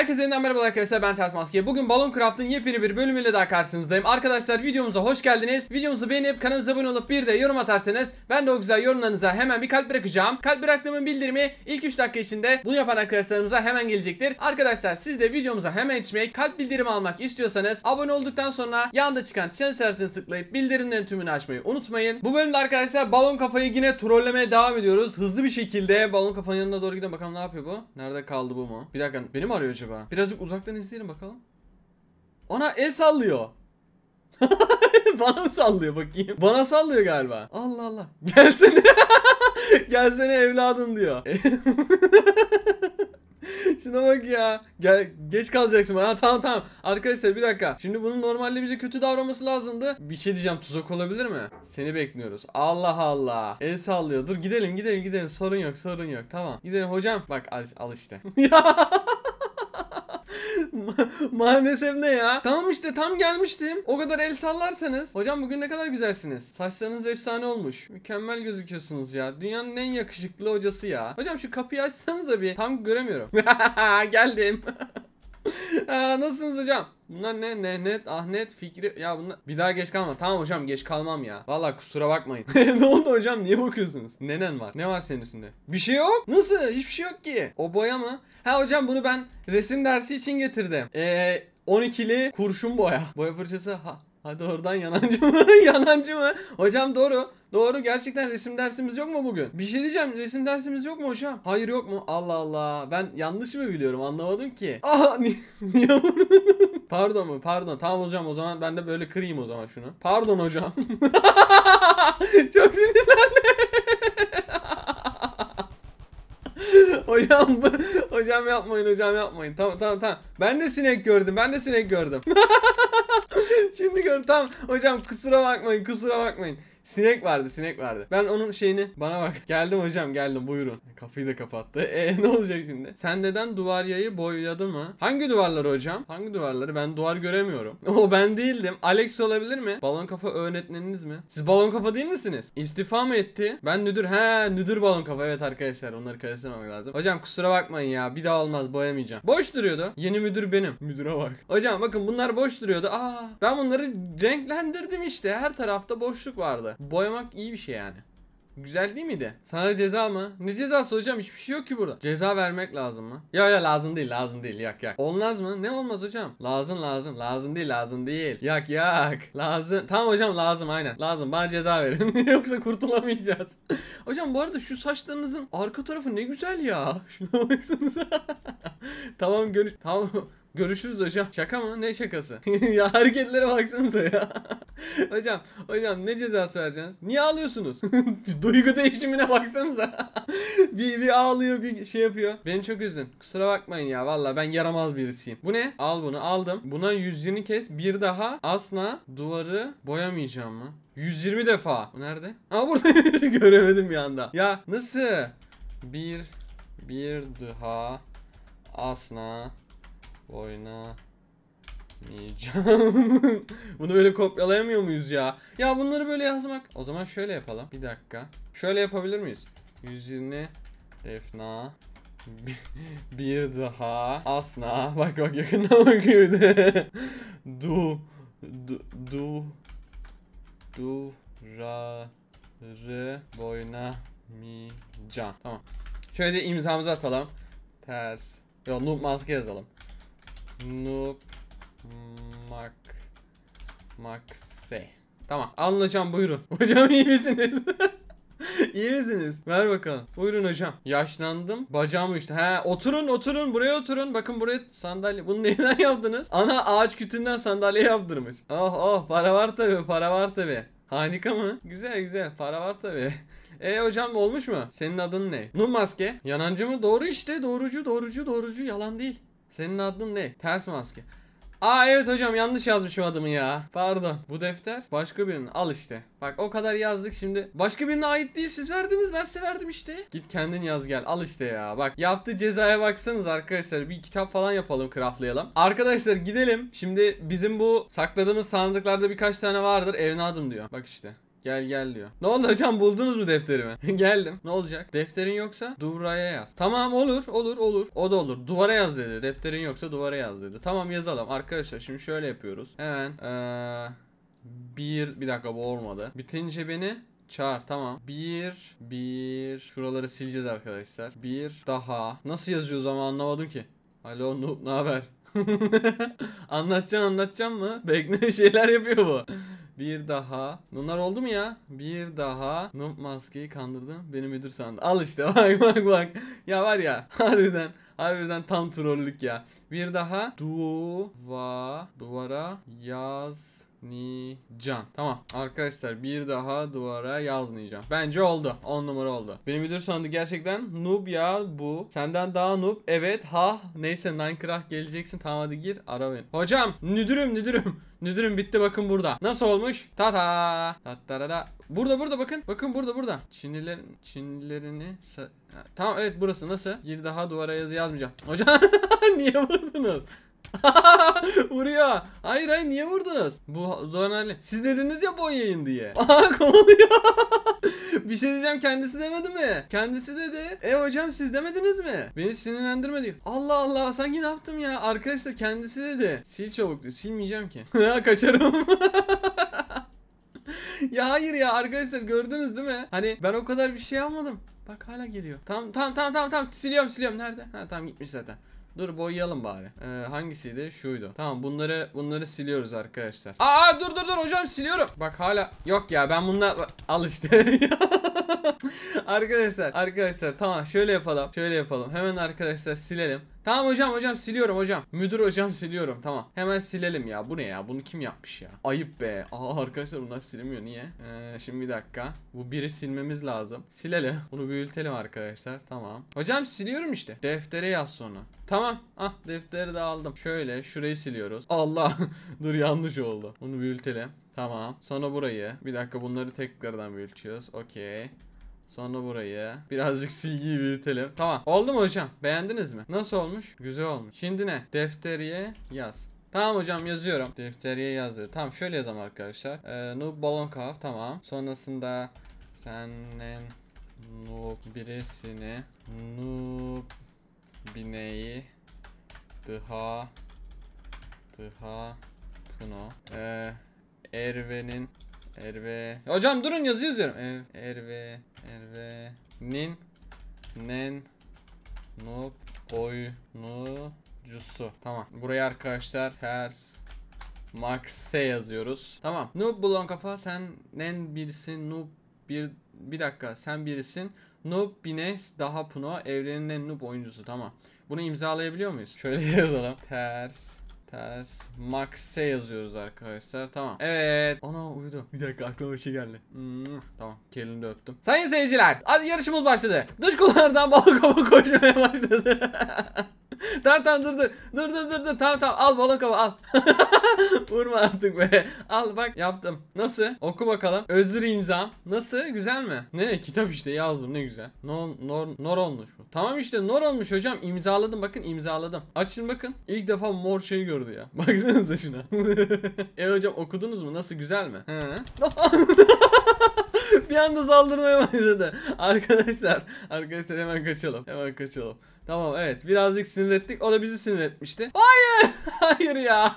Herkese yeniden merhabalar arkadaşlar, ben Ters Maske. Bugün Balon Craft'ın yepyeni bir bölümüyle daha karşınızdayım. Arkadaşlar videomuza hoş geldiniz. Videomuzu beğenip kanalımıza abone olup bir de yorum atarsanız ben de o güzel yorumlarınıza hemen bir kalp bırakacağım. Kalp bıraktığımın bildirimi ilk 3 dakika içinde bunu yapan arkadaşlarımıza hemen gelecektir. Arkadaşlar siz de videomuza hemen geçmek, kalp bildirimi almak istiyorsanız abone olduktan sonra yanda çıkan çan işaretini tıklayıp bildirimlerin tümünü açmayı unutmayın. Bu bölümde arkadaşlar Balon Kafa'yı yine trollemeye devam ediyoruz. Hızlı bir şekilde Balon Kafa'nın yanına doğru gidelim, bakalım ne yapıyor bu? Nerede kaldı bu mu? Bir dakika, beni mi arıyor acaba? Birazcık uzaktan izleyelim bakalım. Ona el sallıyor. Bana mı sallıyor bakayım? Bana sallıyor galiba. Allah Allah. Gelsene. Gelsene evladım diyor. Şuna bak ya. Gel, geç kalacaksın. Ha tamam. Arkadaşlar bir dakika. Şimdi bunun normalde bize kötü davranması lazımdı. Bir şey diyeceğim, tuzak olabilir mi? Seni bekliyoruz. Allah Allah. El sallıyor. Dur gidelim. Sorun yok. Tamam. Gidelim hocam. Bak al işte. Maalesef ne ya? Tamam işte, tam gelmiştim. O kadar el sallarsanız. Hocam bugün ne kadar güzelsiniz. Saçlarınız efsane olmuş. Mükemmel gözüküyorsunuz ya. Dünyanın en yakışıklı hocası ya. Hocam şu kapıyı açsanıza bir. Tam göremiyorum. Geldim. Nasılsınız hocam? Bunlar ne Ahmet, Fikri ya, bunlar bir daha geç kalma. Tamam hocam, geç kalmam ya. Vallahi kusura bakmayın. Ne oldu hocam? Niye bakıyorsunuz? Nenen var. Ne var senin üstünde? Bir şey yok. Nasıl? Hiçbir şey yok ki. O boya mı? Ha hocam, bunu ben resim dersi için getirdim. 12'li kurşun boya. Boya fırçası. Hadi oradan, yalancı mı? Yalancı mı? Hocam doğru. Doğru, gerçekten resim dersimiz yok mu bugün? Bir şey diyeceğim, resim dersimiz yok mu hocam? Hayır, yok mu? Allah Allah, ben yanlış mı biliyorum, anlamadım ki. Aha, niye vurdun? Pardon tamam hocam, o zaman ben de böyle kırayım o zaman şunu. Pardon hocam. Çok sinirlendim. Hocam yapmayın. Tamam. Ben de sinek gördüm. Şimdi gördüm. Tamam hocam, kusura bakmayın. Sinek vardı. Ben onun şeyini, bana bak. Geldim hocam, geldim, buyurun. Kapıyı da kapattı. Ne olacak şimdi? Sen neden duvar yayı boyadın mı? Hangi duvarları hocam? Hangi duvarları? Ben duvar göremiyorum. O ben değildim. Alex olabilir mi? Balon kafa öğretmeniniz mi? Siz Balon kafa değil misiniz? İstifa mı etti? Ben Müdür. He, Müdür Balon Kafa. Evet arkadaşlar, onları karıştırmamak lazım. Hocam kusura bakmayın ya. Bir daha olmaz, boyamayacağım. Boş duruyordu. Yeni müdür benim. Müdüre bak. Hocam bakın, bunlar boş duruyordu. Ben bunları renklendirdim işte. Her tarafta boşluk vardı. Boyamak iyi bir şey yani. Güzel değil miydi? Sana ceza mı? Ne cezası hocam? Hiçbir şey yok ki burada. Ceza vermek lazım mı? Ya lazım değil. Yak. Olmaz mı? Ne olmaz hocam? Lazım değil. Yak. Lazım. Tamam hocam, lazım, aynen. Lazım, bana ceza verin. Yoksa kurtulamayacağız. Hocam bu arada şu saçlarınızın arka tarafı ne güzel ya. Şuna baksanıza. Tamam. Görüşürüz hocam. Şaka mı? Ne şakası? Ya hareketlere baksanıza ya. Hocam ne cezası vereceksiniz? Niye ağlıyorsunuz? Duygu değişimine baksanıza. Bir ağlıyor, bir şey yapıyor. Beni çok üzdün. Kusura bakmayın ya. Vallahi ben yaramaz birisiyim. Bu ne? Al bunu. Aldım. Buna 120 kez, bir daha asla duvarı boyamayacağım mı? 120 defa. Bu nerede? Aa, burada. Göremedim bir anda. Ya nasıl? Bir daha asla oynamayacağım. Bunu böyle kopyalayamıyor muyuz ya? Ya bunları böyle yazmak. O zaman şöyle yapalım. Bir dakika. Şöyle yapabilir miyiz? 120 defna bir daha asla. Bak yakından bakıyor. Durarı boynamayacağım. Tamam. Şöyle imzamızı atalım. Ters. Ya Noob Maske yazalım. Noob Maske. Tamam. Alın hocam, buyurun. Hocam iyi misiniz? İyi misiniz? Ver bakalım. Buyurun hocam. Yaşlandım. Bacağım uçtu. He, oturun. Buraya oturun. Bakın buraya sandalye. Bunu neyden yaptınız? Ana, ağaç kütüğünden sandalye yaptırmış. Oh. Para var tabi. Harika mı? Güzel. Para var tabi. Hocam olmuş mu? Senin adın ne? Noob Maske. Yalancı mı? Doğru işte. Doğrucu. Yalan değil. Senin adın ne? Ters Maske. Aa evet hocam, yanlış yazmışım adımı ya. Pardon. Bu defter başka birinin. Al işte. Bak o kadar yazdık şimdi. Başka birine ait değil. Siz verdiniz, ben size verdim işte. Git kendin yaz gel. Al işte ya. Bak yaptığı cezaya baksanız arkadaşlar. Bir kitap falan yapalım, craftlayalım. Arkadaşlar gidelim. Şimdi bizim bu sakladığımız sandıklarda birkaç tane vardır. Evladım diyor. Bak işte. Gel gel diyor. Ne oldu hocam, buldunuz mu defterimi? Geldim. Ne olacak? Defterin yoksa duvara yaz. Tamam, olur. O da olur. Duvara yaz dedi. Defterin yoksa duvara yaz dedi. Tamam, yazalım. Arkadaşlar şimdi şöyle yapıyoruz. Hemen bir dakika, bu olmadı. Bitince beni çağır, tamam. Şuraları sileceğiz arkadaşlar. Bir daha. Nasıl yazıyoruz ama anlamadım ki. Alo Noob, ne haber? Anlatacağım mı? Bekle, bir şeyler yapıyor bu. Bir daha. Bunlar oldu mu ya? Bir daha. Noob maskeyi kandırdım. Beni müdür sandı. Al işte, bak. Ya var ya, harbiden tam trollük ya. Bir daha. Duvara yaz. Niycan. Tamam arkadaşlar, bir daha duvara yazmayacağım. Bence oldu. 10 numara oldu. Benim müdür sandı gerçekten. Noob ya bu. Senden daha noob. Evet ha. Neyse, Minecraft geleceksin. Tamam hadi gir. Ara beni. Hocam müdürüm. Müdürüm bitti, bakın burada. Nasıl olmuş? Tata. Tattarada. Burada bakın. Bakın burada. Çinlilerini. Tamam, evet burası. Nasıl? Bir daha duvara yazı yazmayacağım. Hocam niye vurdunuz? Vuruyor. Hayır, niye vurdunuz? Bu donerli. Siz dediniz ya boyayın diye. Aha, kovalıyor. Bir şey diyeceğim, kendisi demedi mi? Kendisi dedi. Hocam siz demediniz mi? Beni sinirlendirme diyor. Allah, sanki ne yaptım ya? Arkadaşlar kendisi dedi. Sil çabuk diyor. Silmeyeceğim ki. Kaçarım. Ya hayır ya arkadaşlar, gördünüz değil mi? Hani ben o kadar bir şey yapmadım. Bak hala geliyor. Tamam. Siliyorum. Nerede? Ha tamam, gitmiş zaten. Dur boyayalım bari. Hangisiydi? Şuydu. Tamam, bunları siliyoruz arkadaşlar. Aa dur hocam, siliyorum. Bak hala yok ya, ben bunlar al işte. Arkadaşlar tamam, şöyle yapalım. Hemen arkadaşlar silelim. Tamam hocam siliyorum hocam. Müdür hocam siliyorum, tamam. Hemen silelim ya. Bu ne ya? Bunu kim yapmış ya? Ayıp be. Aa arkadaşlar, bunlar silmiyor niye? Şimdi bir dakika. Bu biri silmemiz lazım. Silelim. Bunu büyütelim arkadaşlar. Tamam. Hocam siliyorum işte. Deftere yaz sonra. Tamam. Ah, defteri de aldım. Şöyle şurayı siliyoruz. Allah. Dur, yanlış oldu. Bunu büyütelim. Tamam. Sonra burayı. Bir dakika, bunları tekrardan büyütüyoruz. Okey. Sonra burayı birazcık silgiyi büyütelim. Tamam. Oldu mu hocam? Beğendiniz mi? Nasıl olmuş? Güzel olmuş. Şimdi ne? Defteriye yaz. Tamam hocam, yazıyorum. Defteriye yazdı. Tamam, şöyle yazalım arkadaşlar. Noob Balon Kafa, tamam. Sonrasında senin noob birisini noob bineyi dıha kuno Erve'nin hocam durun, yazıyorum. Erve'nin noob oyuncusu. Tamam. Buraya arkadaşlar Ters Maske yazıyoruz. Tamam. Noob Balon Kafa, senden birisin noob bir dakika, sen birisin noob bines daha puno evrenin noob oyuncusu. Tamam. Bunu imzalayabiliyor muyuz? Şöyle yazalım. Ters Maske yazıyoruz arkadaşlar. Tamam. Evet. Ana uyudu. Bir dakika, aklıma bir şey geldi. Tamam. Kelini de öptüm. Sayın seyirciler, hadi yarışımız başladı. Dış kulvardan balon kafa koşmaya başladı. Tamam dur. Tamam al balon kafa al. Vurma artık be. Al bak, yaptım. Nasıl? Oku bakalım. Özür imzam. Nasıl? Güzel mi? Ne? Kitap işte, yazdım, ne güzel. Nor olmuş bu. Tamam işte, nor olmuş hocam. İmzaladım, bakın imzaladım. Açın bakın. İlk defa mor şeyi gördü ya. Baksanıza şuna. Hocam okudunuz mu? Nasıl, güzel mi? Bir anda saldırmaya başladı. Arkadaşlar hemen kaçalım. Tamam, evet birazcık sinir ettik. O da bizi sinir etmişti. Hayır ya.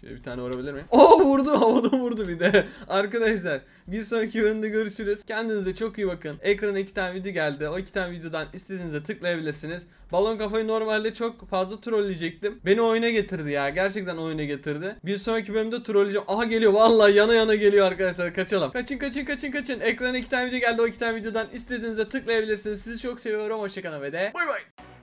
Şöyle bir tane vurabilir miyim? Oo vurdu, havada vurdu bir de. Arkadaşlar bir sonraki bölümde görüşürüz. Kendinize çok iyi bakın. Ekrana 2 tane video geldi. O 2 tane videodan istediğinize tıklayabilirsiniz. Balon kafayı normalde çok fazla trolleyecektim. Beni oyuna getirdi ya. Gerçekten oyuna getirdi. Bir sonraki bölümde trolleyeceğim. Aha geliyor vallahi, yana geliyor arkadaşlar. Kaçalım. Kaçın. Ekrana 2 tane video geldi. O 2 tane videodan istediğinize tıklayabilirsiniz. Sizi çok seviyorum. Hoşçakalın ve de bay bay.